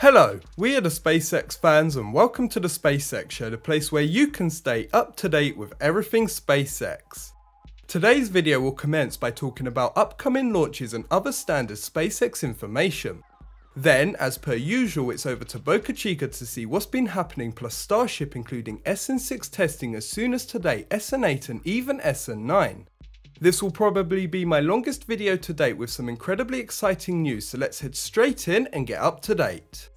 Hello, we are the SpaceX fans and welcome to the SpaceX Show, the place where you can stay up to date with everything SpaceX. Today's video will commence by talking about upcoming launches and other standard SpaceX information. Then, as per usual, it's over to Boca Chica to see what's been happening plus Starship including SN6 testing as soon as today, SN8 and even SN9. This will probably be my longest video to date with some incredibly exciting news, so let's head straight in and get up to date.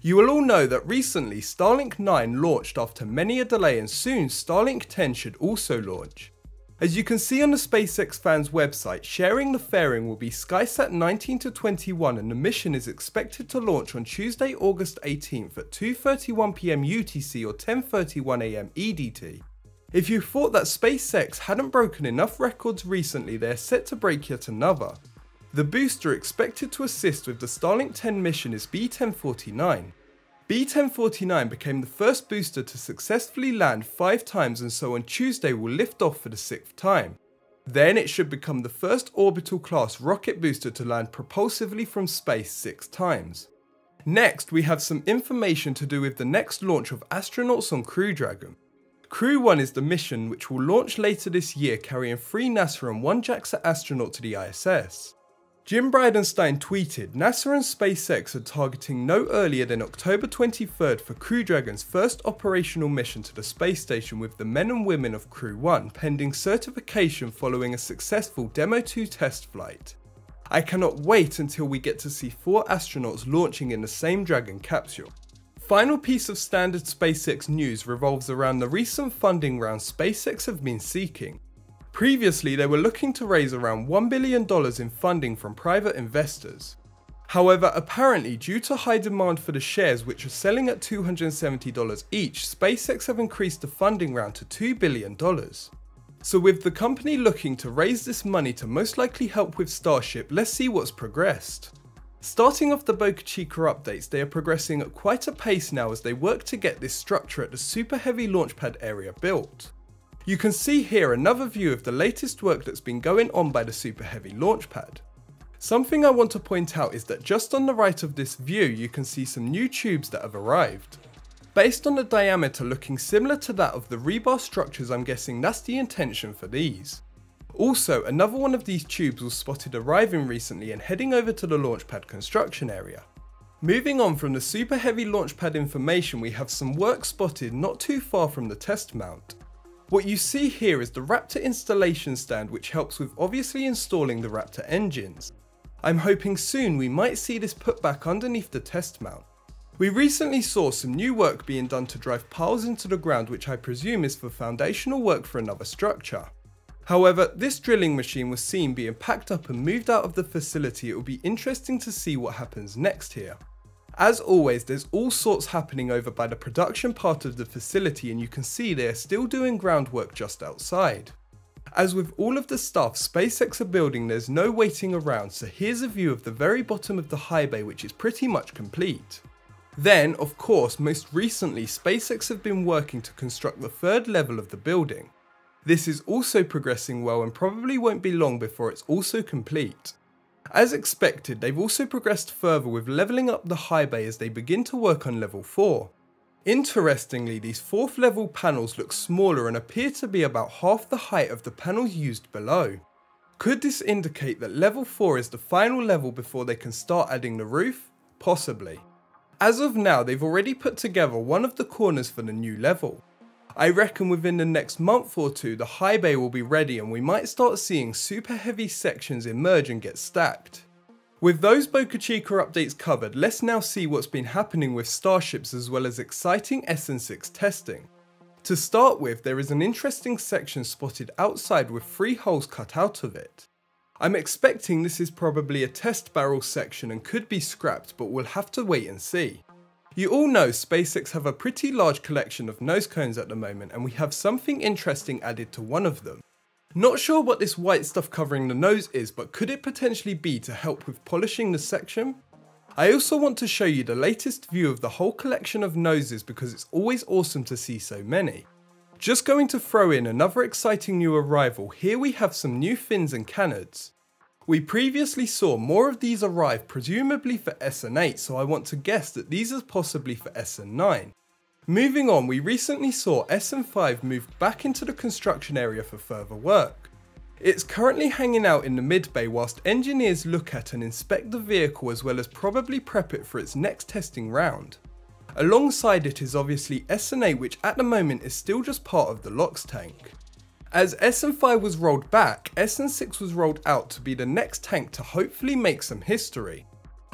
You will all know that recently Starlink 9 launched after many a delay, and soon Starlink 10 should also launch. As you can see on the SpaceX fans website, sharing the fairing will be SkySat 19-21, and the mission is expected to launch on Tuesday, August 18th at 2:31 PM UTC or 10:31 AM EDT. If you thought that SpaceX hadn't broken enough records recently, they're set to break yet another. The booster expected to assist with the Starlink 10 mission is B1049. B1049 became the first booster to successfully land 5 times, and so on Tuesday will lift off for the 6th time. Then it should become the first orbital class rocket booster to land propulsively from space 6 times. Next, we have some information to do with the next launch of astronauts on Crew Dragon. Crew-1 is the mission which will launch later this year, carrying 3 NASA and 1 JAXA astronaut to the ISS. Jim Bridenstine tweeted, "NASA and SpaceX are targeting no earlier than October 23rd for Crew Dragon's first operational mission to the space station with the men and women of Crew-1, pending certification following a successful Demo-2 test flight. I cannot wait until we get to see 4 astronauts launching in the same Dragon capsule." Final piece of standard SpaceX news revolves around the recent funding round SpaceX have been seeking. Previously, they were looking to raise around $1 billion in funding from private investors. However, apparently due to high demand for the shares, which are selling at $270 each, SpaceX have increased the funding round to $2 billion. So with the company looking to raise this money to most likely help with Starship, let's see what's progressed. Starting off the Boca Chica updates, they are progressing at quite a pace now as they work to get this structure at the Super Heavy Launchpad area built. You can see here another view of the latest work that's been going on by the Super Heavy Launchpad. Something I want to point out is that just on the right of this view you can see some new tubes that have arrived. Based on the diameter looking similar to that of the rebar structures, I'm guessing that's the intention for these. Also, another one of these tubes was spotted arriving recently and heading over to the launchpad construction area. Moving on from the Super Heavy Launchpad information, we have some work spotted not too far from the test mount. What you see here is the Raptor installation stand, which helps with obviously installing the Raptor engines. I'm hoping soon we might see this put back underneath the test mount. We recently saw some new work being done to drive piles into the ground, which I presume is for foundational work for another structure. However, this drilling machine was seen being packed up and moved out of the facility. It will be interesting to see what happens next here. As always, there's all sorts happening over by the production part of the facility, and you can see they are still doing groundwork just outside. As with all of the stuff SpaceX are building, there's no waiting around, so here's a view of the very bottom of the high bay, which is pretty much complete. Then, of course, most recently SpaceX have been working to construct the 3rd level of the building. This is also progressing well and probably won't be long before it's also complete. As expected, they've also progressed further with levelling up the high bay as they begin to work on level 4. Interestingly, these 4th level panels look smaller and appear to be about half the height of the panels used below. Could this indicate that level 4 is the final level before they can start adding the roof? Possibly. As of now, they've already put together one of the corners for the new level. I reckon within the next month or two the high bay will be ready and we might start seeing super heavy sections emerge and get stacked. With those Boca Chica updates covered, let's now see what's been happening with Starships as well as exciting SN6 testing. To start with, there is an interesting section spotted outside with 3 holes cut out of it. I'm expecting this is probably a test barrel section and could be scrapped, but we'll have to wait and see. You all know SpaceX have a pretty large collection of nose cones at the moment, and we have something interesting added to one of them. Not sure what this white stuff covering the nose is, but could it potentially be to help with polishing the section? I also want to show you the latest view of the whole collection of noses because it's always awesome to see so many. Just going to throw in another exciting new arrival, here we have some new fins and canards. We previously saw more of these arrive presumably for SN8, so I want to guess that these are possibly for SN9. Moving on, we recently saw SN5 moved back into the construction area for further work. It's currently hanging out in the mid-bay whilst engineers look at and inspect the vehicle as well as probably prep it for its next testing round. Alongside it is obviously SN8, which at the moment is still just part of the LOX tank. As SN5 was rolled back, SN6 was rolled out to be the next tank to hopefully make some history.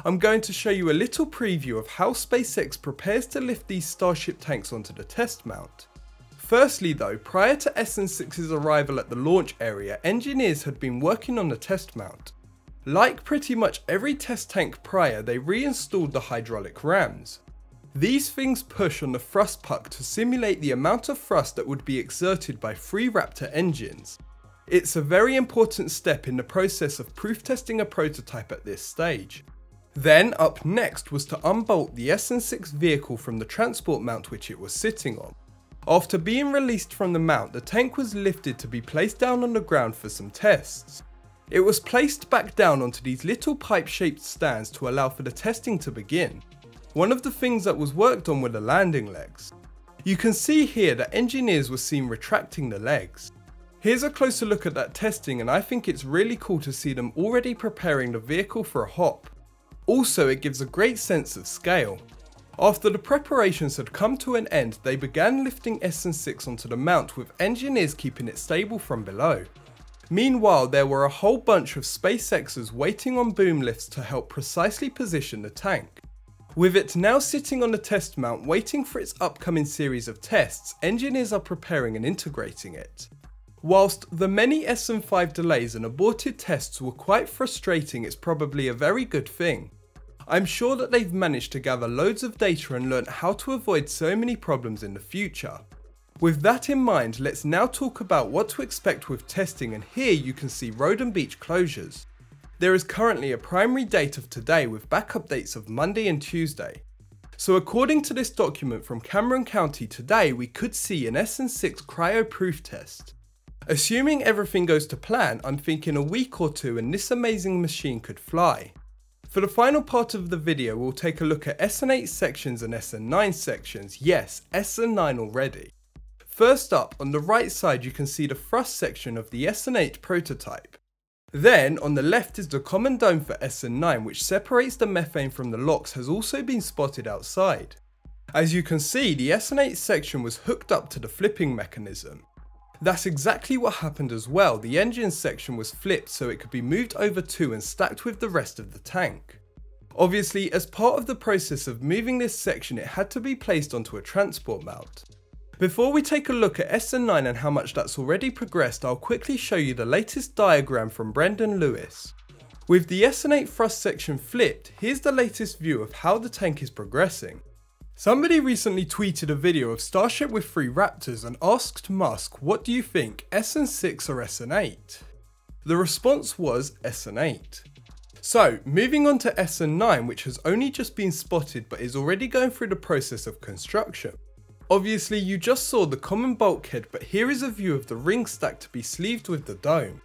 I'm going to show you a little preview of how SpaceX prepares to lift these Starship tanks onto the test mount. Firstly though, prior to SN6's arrival at the launch area, engineers had been working on the test mount. Like pretty much every test tank prior, they reinstalled the hydraulic rams. These things push on the thrust puck to simulate the amount of thrust that would be exerted by three Raptor engines. It's a very important step in the process of proof testing a prototype at this stage. Then up next was to unbolt the SN6 vehicle from the transport mount which it was sitting on. After being released from the mount, the tank was lifted to be placed down on the ground for some tests. It was placed back down onto these little pipe-shaped stands to allow for the testing to begin. One of the things that was worked on were the landing legs. You can see here that engineers were seen retracting the legs. Here's a closer look at that testing, and I think it's really cool to see them already preparing the vehicle for a hop. Also, it gives a great sense of scale. After the preparations had come to an end, they began lifting SN6 onto the mount with engineers keeping it stable from below. Meanwhile, there were a whole bunch of SpaceXers waiting on boom lifts to help precisely position the tank. With it now sitting on the test mount waiting for its upcoming series of tests, engineers are preparing and integrating it. Whilst the many SN5 delays and aborted tests were quite frustrating, it's probably a very good thing. I'm sure that they've managed to gather loads of data and learnt how to avoid so many problems in the future. With that in mind, let's now talk about what to expect with testing, and here you can see road and beach closures. There is currently a primary date of today with backup dates of Monday and Tuesday. So according to this document from Cameron County today, we could see an SN6 cryo proof test. Assuming everything goes to plan, I'm thinking a week or two and this amazing machine could fly. For the final part of the video, we'll take a look at SN8 sections and SN9 sections. Yes, SN9 already. First up, on the right side you can see the thrust section of the SN8 prototype. Then on the left is the common dome for SN9, which separates the methane from the LOX, has also been spotted outside. As you can see, the SN8 section was hooked up to the flipping mechanism. That's exactly what happened as well. The engine section was flipped so it could be moved over to and stacked with the rest of the tank. Obviously, as part of the process of moving this section, it had to be placed onto a transport mount. Before we take a look at SN9 and how much that's already progressed, I'll quickly show you the latest diagram from Brendan Lewis. With the SN8 thrust section flipped, here's the latest view of how the tank is progressing. Somebody recently tweeted a video of Starship with three Raptors and asked Musk, what do you think, SN6 or SN8? The response was SN8. So, moving on to SN9, which has only just been spotted but is already going through the process of construction. Obviously, you just saw the common bulkhead, but here is a view of the ring stack to be sleeved with the dome.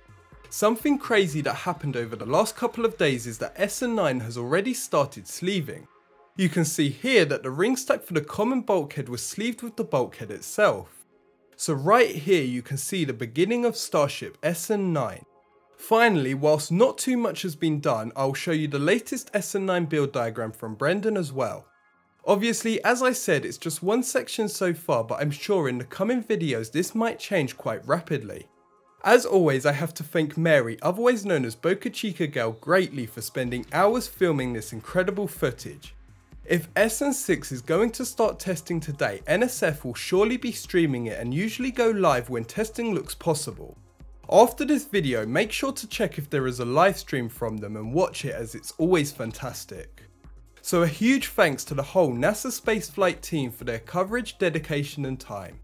Something crazy that happened over the last couple of days is that SN9 has already started sleeving. You can see here that the ring stack for the common bulkhead was sleeved with the bulkhead itself. So right here you can see the beginning of Starship SN9. Finally, whilst not too much has been done, I'll show you the latest SN9 build diagram from Brendan as well. Obviously, as I said, it's just one section so far, but I'm sure in the coming videos this might change quite rapidly. As always, I have to thank Mary, otherwise known as BocaChicaGal, greatly for spending hours filming this incredible footage. If SN6 is going to start testing today, NSF will surely be streaming it and usually go live when testing looks possible. After this video, make sure to check if there is a live stream from them and watch it, as it's always fantastic. So a huge thanks to the whole NASA SpaceFlight team for their coverage, dedication and time.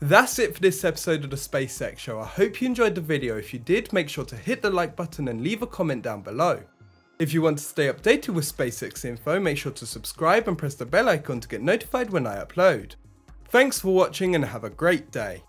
That's it for this episode of the SpaceX Show. I hope you enjoyed the video. If you did, make sure to hit the like button and leave a comment down below. If you want to stay updated with SpaceX info, make sure to subscribe and press the bell icon to get notified when I upload. Thanks for watching and have a great day.